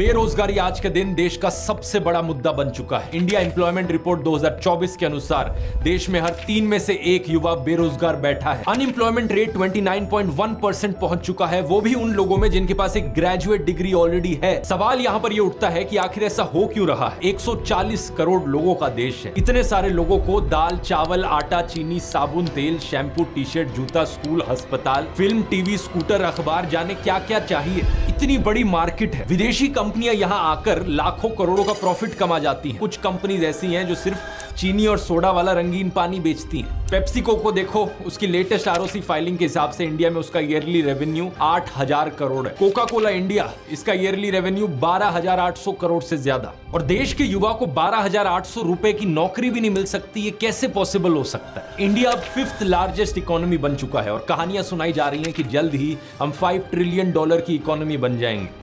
बेरोजगारी आज के दिन देश का सबसे बड़ा मुद्दा बन चुका है। इंडिया एम्प्लॉयमेंट रिपोर्ट 2024 के अनुसार देश में हर 3 में से 1 युवा बेरोजगार बैठा है। अनएम्प्लॉयमेंट रेट 29.1% पहुंच चुका है, वो भी उन लोगों में जिनके पास एक ग्रेजुएट डिग्री ऑलरेडी है। सवाल यहाँ पर ये उठता है कि आखिर ऐसा हो क्यों रहा है। 140 करोड़ लोगों का देश है। इतने सारे लोगों को दाल, चावल, आटा, चीनी, साबुन, तेल, शैम्पू, टी शर्ट, जूता, स्कूल, अस्पताल, फिल्म, टीवी, स्कूटर, अखबार, जाने क्या क्या चाहिए। इतनी बड़ी मार्केट है। विदेशी कंपनियां यहां आकर लाखों करोड़ों का प्रॉफिट कमा जाती हैं। कुछ कंपनीज ऐसी हैं जो सिर्फ चीनी और सोडा वाला रंगीन पानी बेचती हैं। पेप्सिको को देखो, उसकी लेटेस्ट आरओसी फाइलिंग के हिसाब से इंडिया में उसका ईयरली रेवेन्यू 8000 करोड़ है। कोका कोला इंडिया, इसका ईयरली रेवेन्यू 12800 करोड़ से ज्यादा। और देश के युवा को 12800 रुपए की नौकरी भी नहीं मिल सकती, ये कैसे पॉसिबल हो सकता है। इंडिया 5th लार्जेस्ट इकोनॉमी बन चुका है और कहानियां सुनाई जा रही है कि जल्द ही हम $5 ट्रिलियन की इकोनॉमी बन जाएंगे।